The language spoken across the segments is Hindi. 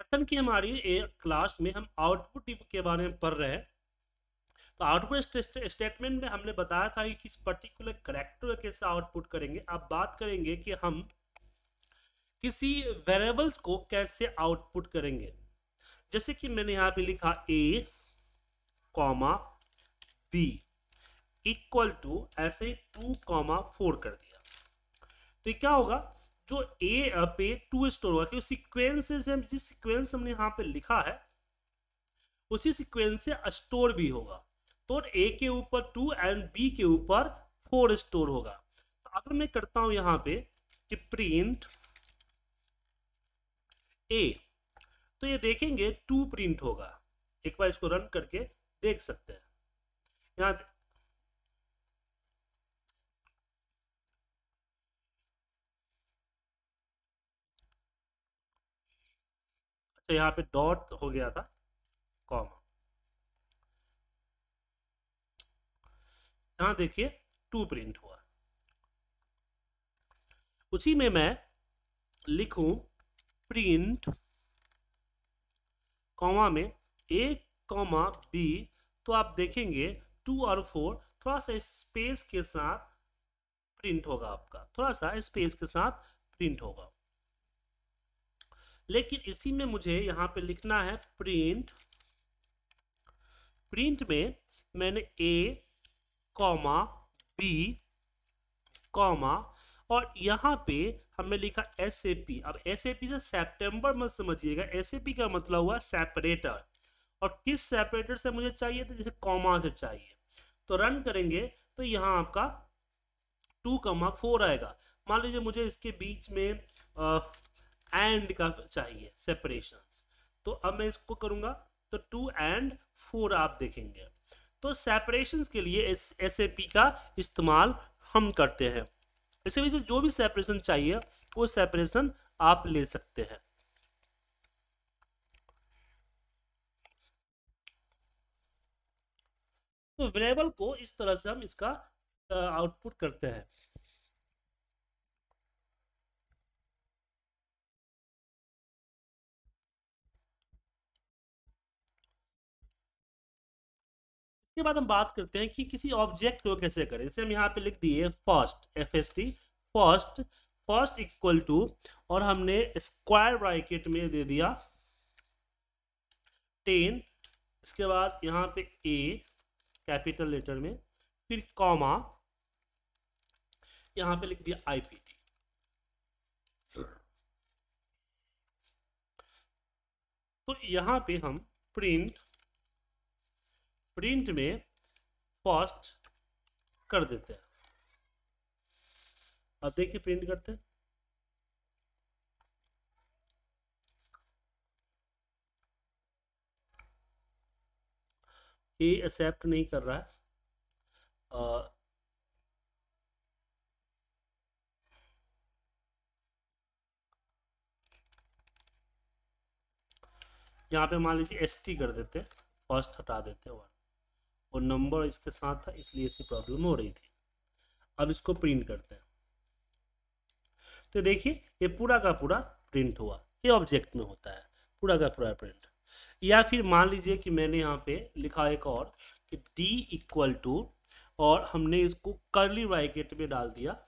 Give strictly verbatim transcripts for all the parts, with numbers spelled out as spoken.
पैथन की हमारी एक क्लास में हम आउटपुट के बारे में पढ़ रहे हैं। तो आउटपुट स्टेटमेंट में हमने बताया था कि किस पर्टिकुलर करैक्टर कैसे आउटपुट करेंगे। अब बात करेंगे कि हम किसी वेरिएबल्स को कैसे आउटपुट करेंगे। जैसे कि मैंने यहाँ पे लिखा a comma b equal to ऐसे टू कॉमा फोर कर दिया, तो क्या होगा, जो ए पे टू स्टोर होगा क्योंकि सीक्वेंस से जिस सीक्वेंस हमने यहाँ पे लिखा है उसी सीक्वेंस से स्टोर भी होगा। तो ए के ऊपर टू एंड बी के ऊपर फोर स्टोर होगा। तो अगर मैं करता हूँ यहाँ पे कि प्रिंट ए, तो ये देखेंगे टू प्रिंट होगा। एक बार इसको रन करके देख सकते हैं। यहाँ यहाँ पे डॉट हो गया था, कॉमा, यहाँ देखिए टू प्रिंट हुआ। उसी में मैं लिखूं प्रिंट कॉमा में ए कॉमा बी, तो आप देखेंगे टू और फोर थोड़ा सा स्पेस के साथ प्रिंट होगा, आपका थोड़ा सा स्पेस के साथ प्रिंट होगा। लेकिन इसी में मुझे यहाँ पे लिखना है प्रिंट, प्रिंट में मैंने a कॉमा बी कॉमा और यहाँ पे हमने लिखा एस ए पी। अब एस ए पी से सेप्टेम्बर मत समझिएगा, एस ए पी का मतलब हुआ सेपरेटर। और किस सेपरेटर से मुझे चाहिए था, जैसे कॉमा से चाहिए। तो रन करेंगे तो यहाँ आपका टू कॉमा फोर आएगा। मान लीजिए मुझे इसके बीच में आ, एंड का चाहिए सेपरेशंस, तो अब मैं इसको करूंगा तो टू एंड फोर आप देखेंगे। तो सेपरेशंस के लिए एस एस ए पी का इस्तेमाल हम करते हैं। इसी वजह से जो भी सेपरेशन चाहिए वो सेपरेशन आप ले सकते हैं। तो वेरिएबल को इस तरह से हम इसका आउटपुट करते हैं। के बाद हम बात करते हैं कि किसी ऑब्जेक्ट को कैसे करें। जैसे हम यहाँ पे लिख दिए first, F S T first, first equal to और हमने स्क्वायर ब्रैकेट में दे दिया टेन, इसके बाद यहाँ पे ए कैपिटल लेटर में, फिर कॉमा, यहाँ पे लिख दिया आई पी टी। तो यहाँ पे हम प्रिंट प्रिंट में फर्स्ट कर देते हैं। अब देखिए प्रिंट करते हैं, ये एक्सेप्ट नहीं कर रहा है। आ, यहाँ पे मान लीजिए एस टी कर देते हैं, फर्स्ट हटा देते हैं, और नंबर इसके साथ था इसलिए ऐसी प्रॉब्लम हो रही थी। अब इसको प्रिंट करते हैं तो देखिए ये पूरा का पूरा प्रिंट हुआ। ये ऑब्जेक्ट में होता है पूरा का पूरा प्रिंट। या फिर मान लीजिए कि मैंने यहाँ पे लिखा एक और कि d इक्वल टू और हमने इसको कर्ली ब्रैकेट में डाल दिया,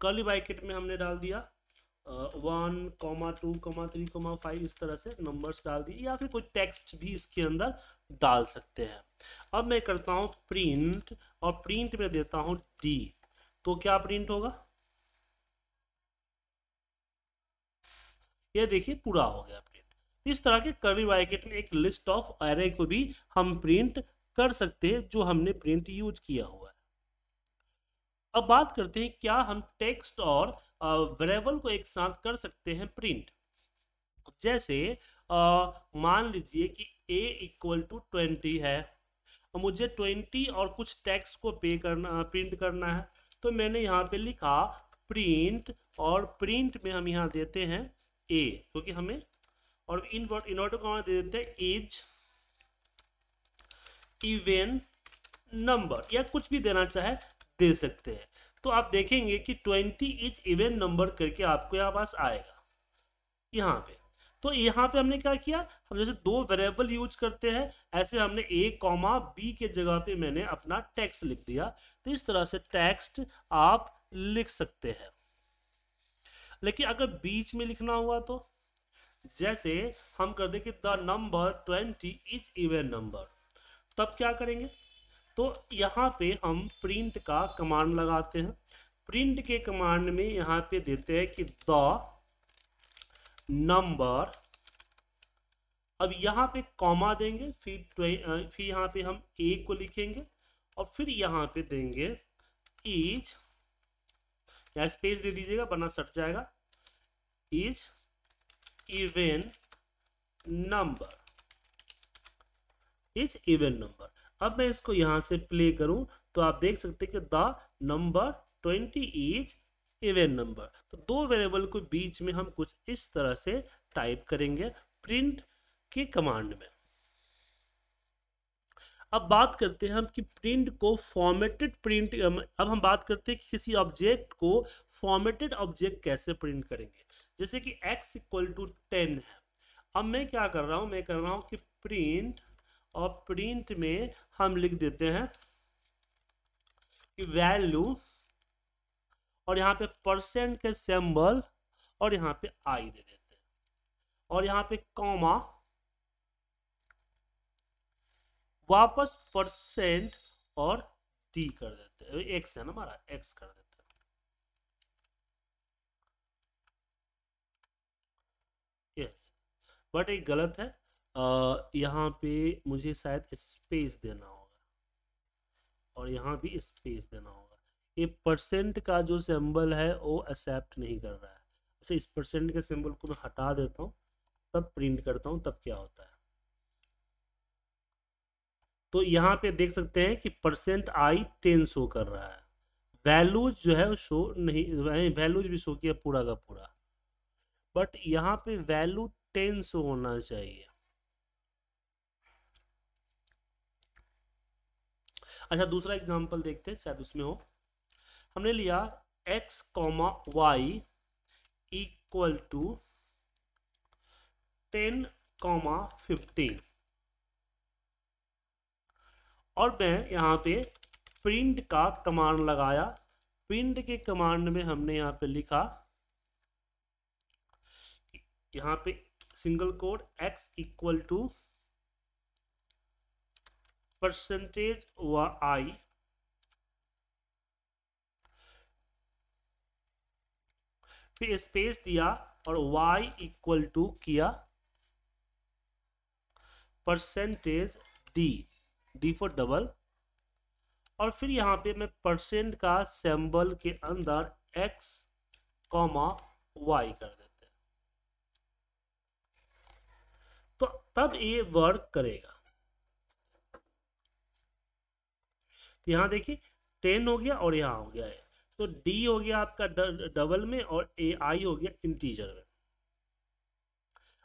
कर्ली ब्रैकेट में हमने डाल दिया one comma two comma three comma five, इस तरह से नंबर्स डाल दिए। या फिर कोई टेक्स्ट भी इसके अंदर डाल सकते हैं। अब मैं करता हूँ प्रिंट और प्रिंट में देता हूँ डी, तो क्या प्रिंट होगा, ये देखिए पूरा हो गया प्रिंट। इस तरह के कर्ली ब्रैकेट में एक लिस्ट ऑफ एरे को भी हम प्रिंट कर सकते हैं जो हमने प्रिंट यूज किया हुआ है। अब बात करते हैं क्या हम टेक्स्ट और वेरिएबल को एक साथ कर सकते हैं प्रिंट। जैसे मान लीजिए कि a इक्वल टू ट्वेंटी है और मुझे ट्वेंटी और कुछ टेक्स्ट को पे करना प्रिंट करना है, तो मैंने यहाँ पे लिखा प्रिंट और प्रिंट में हम यहाँ देते हैं a, क्योंकि तो हमें और इनवर्ट इनवर्ट को दे देते हैं एज इवन नंबर, या कुछ भी देना चाहे दे सकते हैं। तो आप देखेंगे कि ट्वेंटी इज इवन नंबर करके आपको यहाँ पास आएगा। यहाँ पे तो यहाँ पे हमने क्या किया, हम जैसे दो वेरिएबल यूज करते हैं, ऐसे हमने ए कॉमा बी के जगह पे मैंने अपना टेक्स्ट लिख दिया। तो इस तरह से टेक्स्ट आप लिख सकते हैं, लेकिन अगर बीच में लिखना हुआ तो जैसे हम कर दें कि the number twenty is even number, तब क्या करेंगे, तो यहाँ पे हम प्रिंट का कमांड लगाते हैं। प्रिंट के कमांड में यहाँ पे देते हैं कि द नंबर, अब यहाँ पे कॉमा देंगे, फिर फिर यहाँ पे हम ए को लिखेंगे और फिर यहाँ पे देंगे इज, या स्पेस दे दीजिएगा वरना सट जाएगा, is even number, is even number. अब मैं इसको यहाँ से प्ले करूँ तो आप देख सकते हैं कि the number twenty is even number. तो दो वेरिएबल को बीच में हम कुछ इस तरह से टाइप करेंगे प्रिंट के कमांड में। अब बात करते हैं हम कि प्रिंट को फॉर्मेटेड प्रिंट, अब हम बात करते हैं कि किसी ऑब्जेक्ट को फॉर्मेटेड ऑब्जेक्ट कैसे प्रिंट करेंगे। जैसे कि x इक्वल टू टेन है, अब मैं क्या कर रहा हूँ, मैं कर रहा हूँ कि प्रिंट, और प्रिंट में हम लिख देते हैं कि वैल्यू, और यहाँ पे परसेंट के सिंबल, और यहाँ पे आई दे देते हैं, और यहाँ पे कॉमा, वापस परसेंट और डी कर देते हैं, एक्स है ना हमारा, एक्स कर देते हैं। यस, बट ये गलत है, आ, यहाँ पे मुझे शायद स्पेस देना होगा और यहाँ भी स्पेस देना होगा। ये परसेंट का जो सिंबल है वो एक्सेप्ट नहीं कर रहा है। अच्छा, इस परसेंट के सिंबल को मैं हटा देता हूँ, तब प्रिंट करता हूँ, तब क्या होता है। तो यहाँ पे देख सकते हैं कि परसेंट आई टेन शो कर रहा है, वैल्यूज जो है वो शो नहीं, वैल्यूज भी शो किया पूरा का पूरा, बट यहाँ पे वैल्यू टेन शो होना चाहिए। अच्छा, दूसरा एग्जाम्पल देखते हैं, शायद उसमें हो। हमने लिया x comma y equal to ten comma fifteen, और मैं यहाँ पे प्रिंट का कमांड लगाया। प्रिंट के कमांड में हमने यहाँ पे लिखा, यहाँ पे single quote x equal to percentage व आई, फिर स्पेस दिया और y इक्वल टू किया percentage d, d for double, और फिर यहाँ पे मैं परसेंट का सिंबल के अंदर x कॉमा y कर देते हैं, तो तब ये वर्क करेगा। तो यहाँ देखिए टेन हो गया और यहाँ हो गया है, तो d हो गया आपका डबल में और ए आई हो गया इंटीजर में।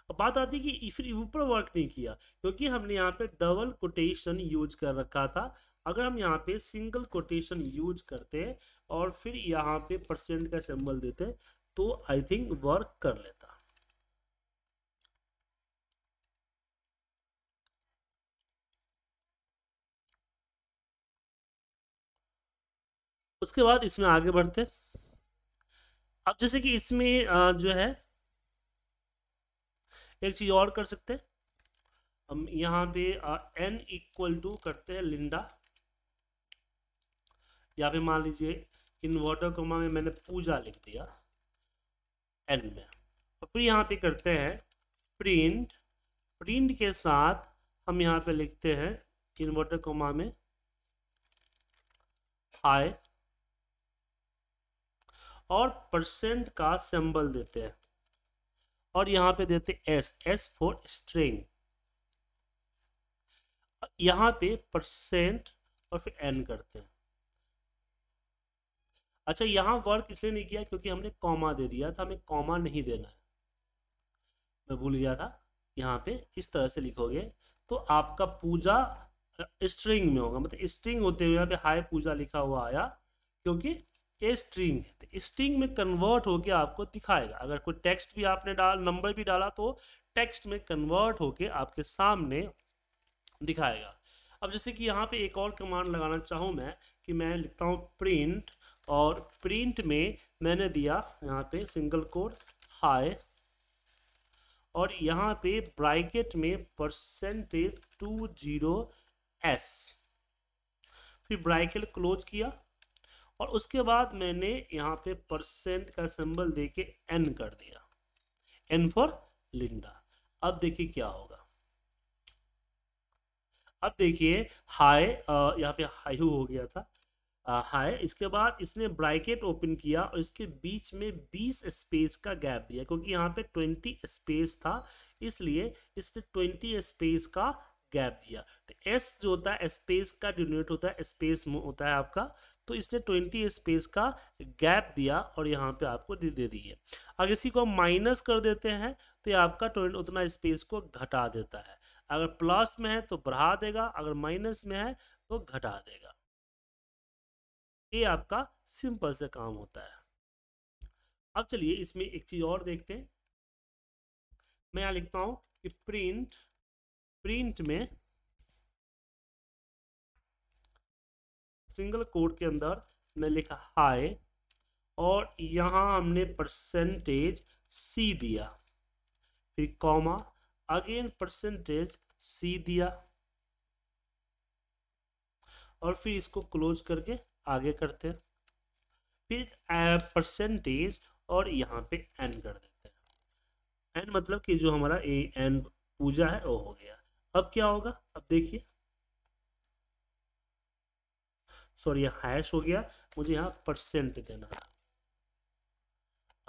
अब बात आती है कि फिर ऊपर वर्क नहीं किया क्योंकि हमने यहाँ पे डबल कोटेशन यूज कर रखा था। अगर हम यहाँ पे सिंगल कोटेशन यूज करते और फिर यहाँ पे परसेंट का सिंबल देते तो आई थिंक वर्क कर लेता। उसके बाद इसमें आगे बढ़ते। अब जैसे कि इसमें जो है एक चीज और कर सकते हैं हम, यहाँ पे n इक्वल टू करते हैं लिंडा, यहाँ पे मान लीजिए इन्वर्टर कोमा में मैंने पूजा लिख दिया n में, और फिर यहाँ पे करते हैं प्रिंट, प्रिंट के साथ हम यहाँ पे लिखते हैं इन्वर्टर कोमा में हाय, और परसेंट का सिंबल देते हैं और यहाँ पे देते हैं एस, एस फॉर स्ट्रिंग, यहाँ पे परसेंट और फिर एन करते हैं। अच्छा, यहाँ वर्क इसलिए नहीं किया क्योंकि हमने कॉमा दे दिया था, हमें कॉमा नहीं देना है, मैं भूल गया था। यहाँ पे इस तरह से लिखोगे तो आपका पूजा स्ट्रिंग में होगा, मतलब स्ट्रिंग होते हुए यहाँ पे हाई पूजा लिखा हुआ आया क्योंकि ये स्ट्रिंग है, तो स्ट्रिंग में कन्वर्ट होके आपको दिखाएगा। अगर कोई टेक्स्ट भी आपने डाल नंबर भी डाला तो टेक्स्ट में कन्वर्ट होके आपके सामने दिखाएगा। अब जैसे कि यहाँ पे एक और कमांड लगाना चाहूँ मैं, कि मैं लिखता हूँ प्रिंट, और प्रिंट में मैंने दिया यहाँ पे सिंगल कोड हाई, और यहाँ पे ब्रैकेट में परसेंटेज टू जीरो एस, फिर ब्रैकेट क्लोज किया और उसके बाद मैंने यहाँ पे परसेंट का सिंबल दे के एन कर दिया, एन फॉर लिंडा। अब देखिए क्या होगा, अब देखिए हाय, यहाँ पे हाई हो गया था हाय, इसके बाद इसने ब्रैकेट ओपन किया और इसके बीच में बीस स्पेस का गैप दिया, क्योंकि यहाँ पे बीस स्पेस था इसलिए इसने बीस स्पेस का गैप दिया। तो एस जो होता है स्पेस का डिनोट होता है, स्पेस होता है आपका, तो इसने बीस स्पेस का गैप दिया और यहाँ पे आपको दे दे दिए। अगर इसी को माइनस कर देते हैं तो ये आपका उतना स्पेस को घटा देता है, अगर प्लस में है तो बढ़ा देगा, अगर माइनस में है तो घटा देगा। ये आपका सिंपल से काम होता है। अब चलिए इसमें एक चीज और देखते हैं। मैं यहाँ लिखता हूँ कि प्रिंट प्रिंट में सिंगल कोट के अंदर मैं लिखा हाई और यहाँ हमने परसेंटेज सी दिया, फिर कॉमा, अगेन परसेंटेज सी दिया और फिर इसको क्लोज करके आगे करते हैं, फिर परसेंटेज और यहाँ पे एन कर देते हैं। एन मतलब कि जो हमारा ए एन पूजा है वो हो गया। अब क्या होगा, अब देखिए, सॉरी हैश हो गया, मुझे यहाँ परसेंट देना है।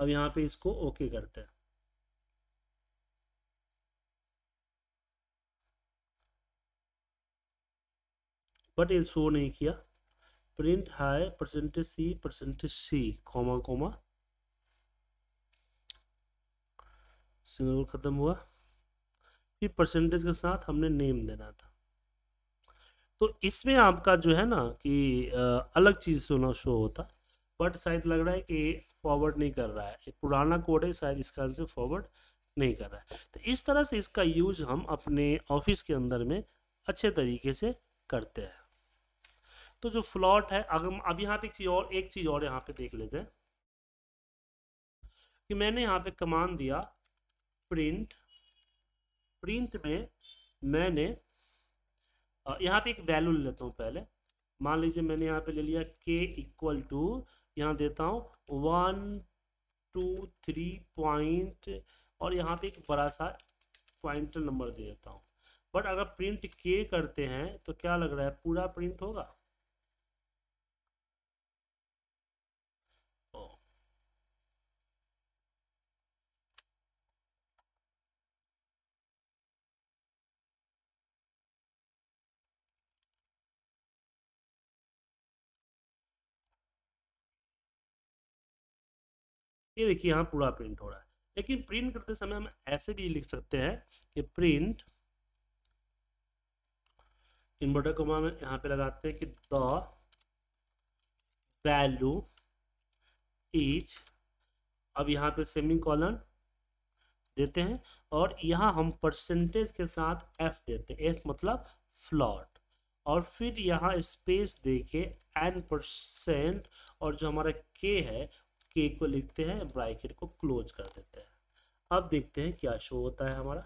अब यहाँ पे इसको ओके करते हैं। बट ये शो नहीं किया, print hi percentage c percentage c comma comma single खत्म हुआ, फिर परसेंटेज के साथ हमने नेम देना था। तो इसमें आपका जो है ना कि अलग चीज़ सुना शो होता, बट शायद लग रहा है कि फॉरवर्ड नहीं कर रहा है, एक पुराना कोड है शायद इस कारण से फॉरवर्ड नहीं कर रहा है। तो इस तरह से इसका यूज हम अपने ऑफिस के अंदर में अच्छे तरीके से करते हैं। तो जो फ्लॉट है, अगर हम अब यहाँ पे एक चीज़ और एक चीज़ और यहाँ पे देख लेते हैं, कि मैंने यहाँ पे कमांड दिया प्रिंट, प्रिंट में मैंने यहाँ पे एक वैल्यू ले लेता हूँ पहले, मान लीजिए मैंने यहाँ पे ले लिया के इक्वल टू, यहाँ देता हूँ वन टू थ्री पॉइंट और यहाँ पे एक बड़ा सा पॉइंट नंबर दे देता हूँ। बट अगर प्रिंट के करते हैं तो क्या लग रहा है, पूरा प्रिंट होगा? ये देखिए यहाँ पूरा प्रिंट हो रहा है, लेकिन प्रिंट करते समय हम ऐसे भी लिख सकते हैं कि प्रिंट इन्वर्टर कोमा में यहाँ पे लगाते हैं कि द वैल्यू इज, अब यहाँ पे सेमी कॉलन देते हैं और यहाँ हम परसेंटेज के साथ एफ देते हैं, एफ मतलब फ्लॉट, और फिर यहाँ स्पेस देके एन परसेंट और जो हमारा के है के को लिखते हैं, ब्रैकेट को क्लोज कर देते हैं। अब देखते हैं क्या शो होता है हमारा,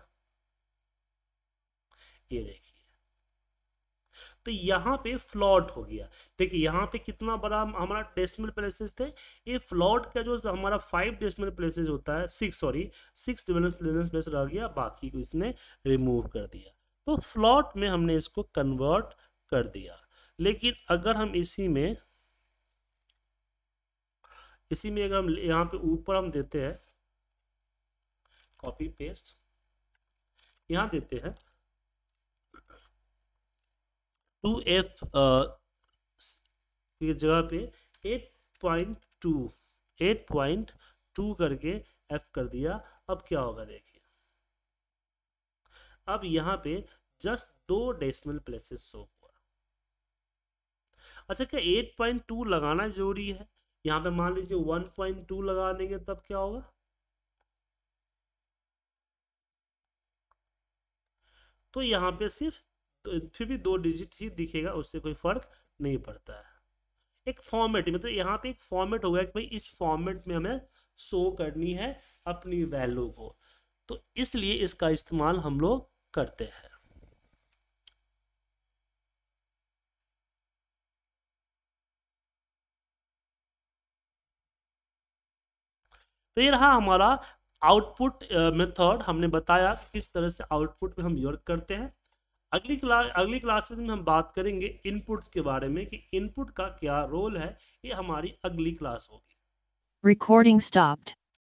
ये देखिए। तो यहाँ पे फ्लॉट हो गया, देखिए यहाँ पे कितना बड़ा हमारा डेसिमल प्लेसेस थे, ये फ्लॉट का जो हमारा फाइव डेसिमल प्लेसेस होता है, six sorry six decimal place रह गया, बाकी को इसने रिमूव कर दिया। तो फ्लॉट में हमने इसको कन्वर्ट कर दिया। लेकिन अगर हम इसी में इसी में अगर हम यहाँ पे ऊपर हम देते हैं कॉपी पेस्ट, यहाँ देते हैं टू एफ की जगह पे eight point two eight point two करके एफ कर दिया। अब क्या होगा देखिए, अब यहाँ पे जस्ट दो डेसिमल प्लेसेस शो हुआ। अच्छा, क्या एट पॉइंट टू लगाना जरूरी है? यहाँ पे मान लीजिए वन पॉइंट टू लगा देंगे तब क्या होगा, तो यहाँ पे सिर्फ फिर भी दो डिजिट ही दिखेगा, उससे कोई फर्क नहीं पड़ता है। एक फॉर्मेट, मतलब यहाँ पे एक फॉर्मेट होगा कि भाई इस फॉर्मेट में हमें शो करनी है अपनी वैल्यू को, तो इसलिए इसका इस्तेमाल हम लोग करते हैं। तो ये रहा हमारा आउटपुट मेथड। हमने बताया किस तरह से आउटपुट में हम वर्क करते हैं। अगली क्लास अगली क्लासेस में हम बात करेंगे इनपुट्स के बारे में कि इनपुट का क्या रोल है, ये हमारी अगली क्लास होगी। Recording stopped.